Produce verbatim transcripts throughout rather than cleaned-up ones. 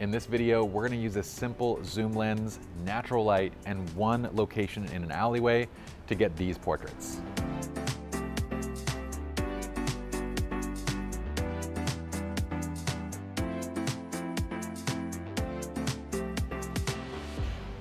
In this video, we're gonna use a simple zoom lens, natural light, and one location in an alleyway to get these portraits.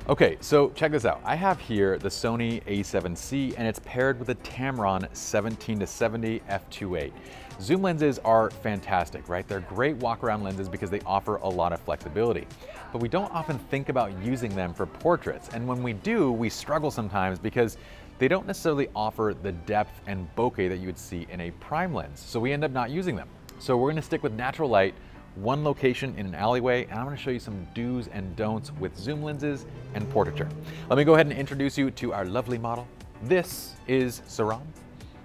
Okay, so check this out. I have here the Sony A seven C and it's paired with a Tamron seventeen to seventy f two point eight. Zoom lenses are fantastic, right? They're great walk around lenses because they offer a lot of flexibility, but we don't often think about using them for portraits. And when we do, we struggle sometimes because they don't necessarily offer the depth and bokeh that you would see in a prime lens. So we end up not using them. So we're gonna stick with natural light, one location in an alleyway, and I'm gonna show you some do's and don'ts with zoom lenses and portraiture. Let me go ahead and introduce you to our lovely model. This is Saran,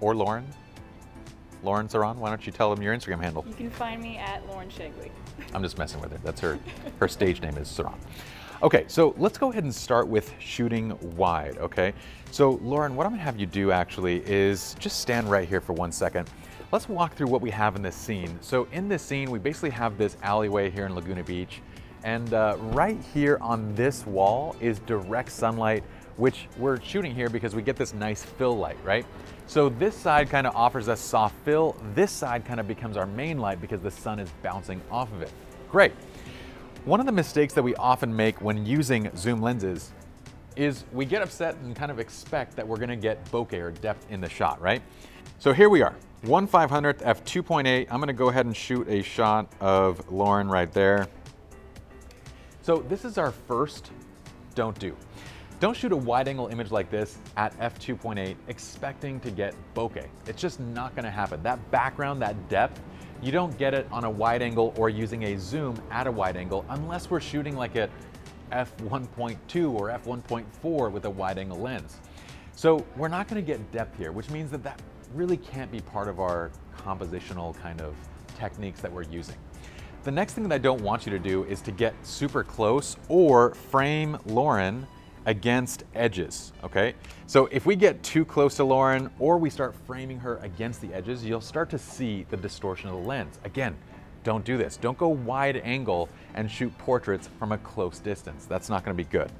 or Lauren. Lauren Saran, why don't you tell them your Instagram handle? You can find me at Lauren Sheagley. I'm just messing with her. That's her, her stage name is Saran. Okay, so let's go ahead and start with shooting wide, okay? So Lauren, what I'm gonna have you do actually is just stand right here for one second. Let's walk through what we have in this scene. So in this scene, we basically have this alleyway here in Laguna Beach. And uh, right here on this wall is direct sunlight, which we're shooting here because we get this nice fill light, right? So this side kind of offers us soft fill. This side kind of becomes our main light because the sun is bouncing off of it. Great. One of the mistakes that we often make when using zoom lenses is we get upset and kind of expect that we're gonna get bokeh or depth in the shot, right? So here we are, one five hundredth f two point eight. I'm gonna go ahead and shoot a shot of Lauren right there. So this is our first don't do. Don't shoot a wide angle image like this at f two point eight expecting to get bokeh. It's just not gonna happen. That background, that depth, you don't get it on a wide angle or using a zoom at a wide angle unless we're shooting like it f one point two or f one point four with a wide angle lens. So we're not gonna get depth here, which means that that really can't be part of our compositional kind of techniques that we're using. The next thing that I don't want you to do is to get super close or frame Lauren against edges, okay? So if we get too close to Lauren or we start framing her against the edges, you'll start to see the distortion of the lens. Again, don't do this. Don't go wide angle and shoot portraits from a close distance. That's not gonna be good.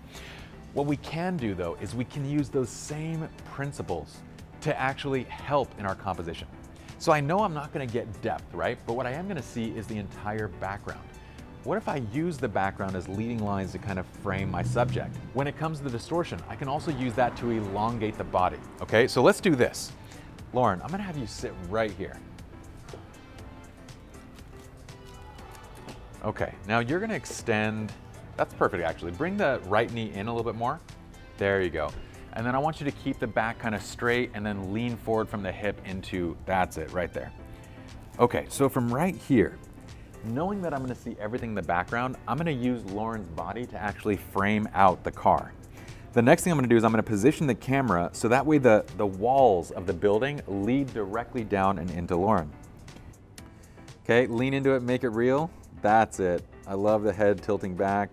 What we can do though, is we can use those same principles to actually help in our composition. So I know I'm not gonna get depth, right? But what I am gonna see is the entire background. What if I use the background as leading lines to kind of frame my subject? When it comes to the distortion, I can also use that to elongate the body. Okay, so let's do this. Lauren, I'm gonna have you sit right here. Okay, now you're gonna extend, that's perfect actually. Bring the right knee in a little bit more. There you go. And then I want you to keep the back kind of straight and then lean forward from the hip into, that's it, right there. Okay, so from right here, knowing that I'm gonna see everything in the background, I'm gonna use Lauren's body to actually frame out the car. The next thing I'm gonna do is I'm gonna position the camera so that way the, the walls of the building lead directly down and into Lauren. Okay, lean into it, make it real. That's it. I love the head tilting back.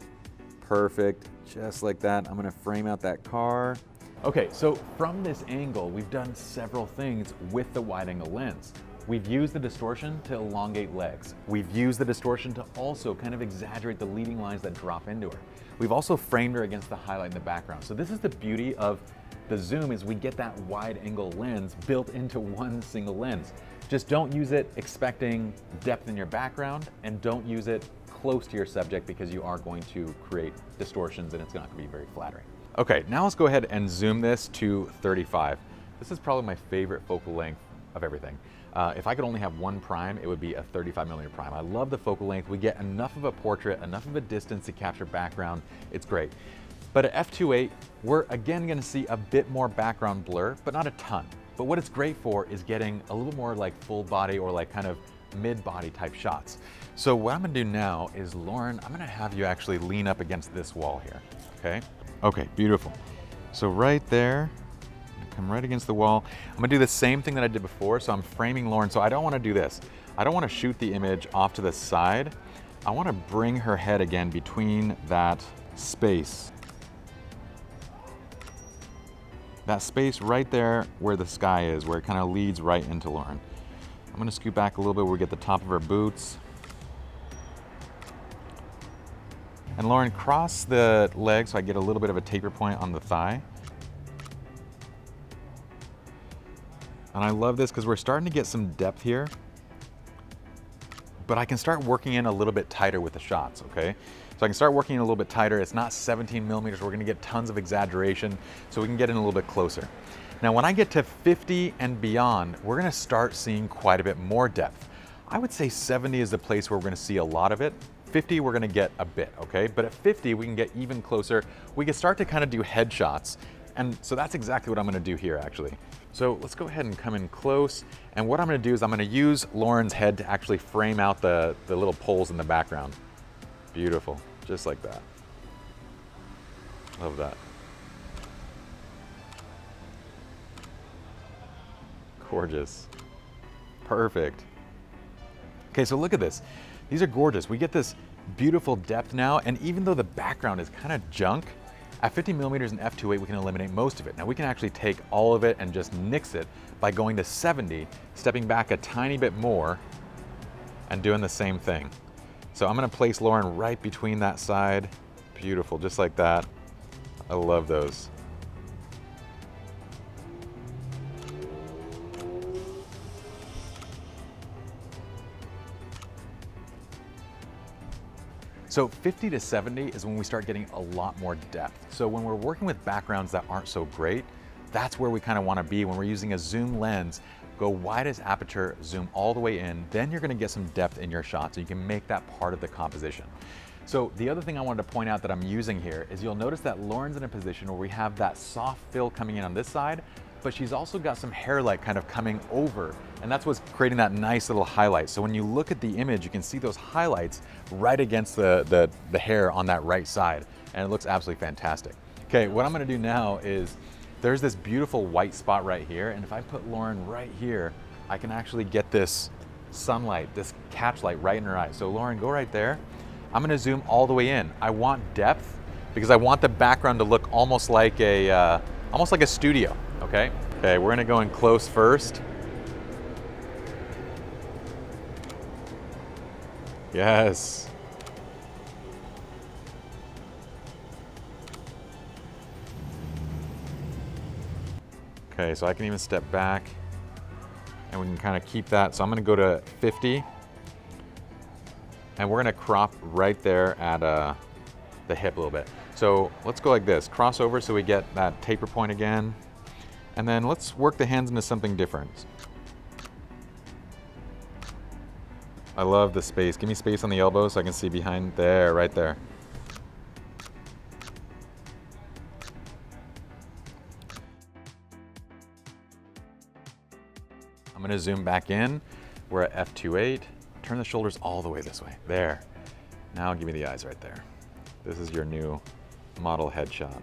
Perfect. Just like that. I'm going to frame out that car. Okay, so from this angle, we've done several things with the wide angle lens. We've used the distortion to elongate legs. We've used the distortion to also kind of exaggerate the leading lines that drop into her. We've also framed her against the highlight in the background. So this is the beauty of the zoom is we get that wide angle lens built into one single lens. Just don't use it expecting depth in your background and don't use it close to your subject because you are going to create distortions and it's not gonna be very flattering. Okay, now let's go ahead and zoom this to thirty-five. This is probably my favorite focal length of everything. Uh, if I could only have one prime, it would be a thirty-five millimeter prime. I love the focal length. We get enough of a portrait, enough of a distance to capture background. It's great. But at f two point eight, we're again gonna see a bit more background blur, but not a ton. But what it's great for is getting a little more like full body or like kind of mid-body type shots. So what I'm gonna do now is, Lauren, I'm gonna have you actually lean up against this wall here, okay? Okay, beautiful. So right there, come right against the wall. I'm gonna do the same thing that I did before, so I'm framing Lauren. So I don't wanna do this. I don't wanna shoot the image off to the side. I wanna bring her head again between that space. That space right there where the sky is, where it kind of leads right into Lauren. I'm gonna scoot back a little bit where we get the top of her boots. And Lauren, cross the leg so I get a little bit of a taper point on the thigh. And I love this because we're starting to get some depth here, but I can start working in a little bit tighter with the shots, okay? So I can start working in a little bit tighter. It's not seventeen millimeters. We're gonna get tons of exaggeration, so we can get in a little bit closer. Now, when I get to fifty and beyond, we're gonna start seeing quite a bit more depth. I would say seventy is the place where we're gonna see a lot of it. fifty, we're gonna get a bit, okay? But at fifty, we can get even closer. We can start to kind of do headshots. And so that's exactly what I'm gonna do here, actually. So let's go ahead and come in close. And what I'm gonna do is I'm gonna use Lauren's head to actually frame out the, the little poles in the background. Beautiful, just like that. Love that. Gorgeous, perfect. Okay, so look at this. These are gorgeous. We get this beautiful depth now. And even though the background is kind of junk, at fifty millimeters and f two point eight, we can eliminate most of it. Now we can actually take all of it and just nix it by going to seventy, stepping back a tiny bit more and doing the same thing. So I'm gonna place Lauren right between that side. Beautiful, just like that. I love those. So fifty to seventy is when we start getting a lot more depth. So when we're working with backgrounds that aren't so great, that's where we kind of want to be when we're using a zoom lens. Go wide as aperture, zoom all the way in, then you're going to get some depth in your shot so you can make that part of the composition. So the other thing I wanted to point out that I'm using here is you'll notice that Lauren's in a position where we have that soft fill coming in on this side, but she's also got some hair light kind of coming over, and that's what's creating that nice little highlight. So when you look at the image, you can see those highlights right against the, the, the hair on that right side, and it looks absolutely fantastic. Okay, what I'm gonna do now is, there's this beautiful white spot right here, and if I put Lauren right here, I can actually get this sunlight, this catch light right in her eye. So Lauren, go right there. I'm gonna zoom all the way in. I want depth because I want the background to look almost like a, uh, almost like a studio. Okay, okay, we're gonna go in close first. Yes. Okay, so I can even step back and we can kind of keep that. So I'm gonna go to fifty and we're gonna crop right there at uh, the hip a little bit. So let's go like this, cross over so we get that taper point again. And then let's work the hands into something different. I love the space. Give me space on the elbow so I can see behind there, right there. I'm gonna zoom back in. We're at f two point eight. Turn the shoulders all the way this way. There. Now give me the eyes right there. This is your new model headshot.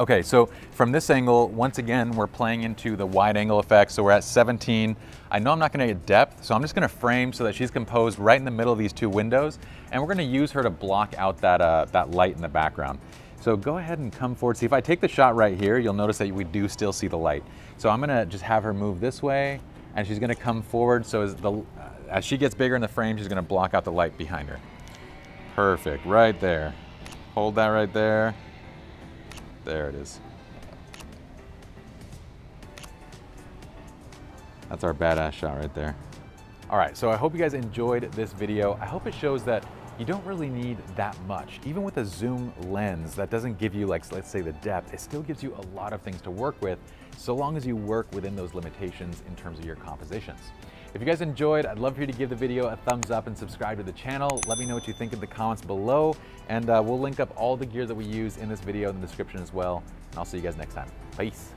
Okay, so from this angle, once again, we're playing into the wide angle effect. So we're at seventeen. I know I'm not gonna get depth, so I'm just gonna frame so that she's composed right in the middle of these two windows. And we're gonna use her to block out that, uh, that light in the background. So go ahead and come forward. See, if I take the shot right here, you'll notice that we do still see the light. So I'm gonna just have her move this way and she's gonna come forward. So as, the, uh, as she gets bigger in the frame, she's gonna block out the light behind her. Perfect, right there. Hold that right there. There it is. That's our badass shot right there. All right, so I hope you guys enjoyed this video. I hope it shows that you don't really need that much. Even with a zoom lens that doesn't give you, like, let's say the depth, it still gives you a lot of things to work with, so long as you work within those limitations in terms of your compositions. If you guys enjoyed, I'd love for you to give the video a thumbs up and subscribe to the channel. Let me know what you think in the comments below, and uh, we'll link up all the gear that we use in this video in the description as well. And I'll see you guys next time. Peace.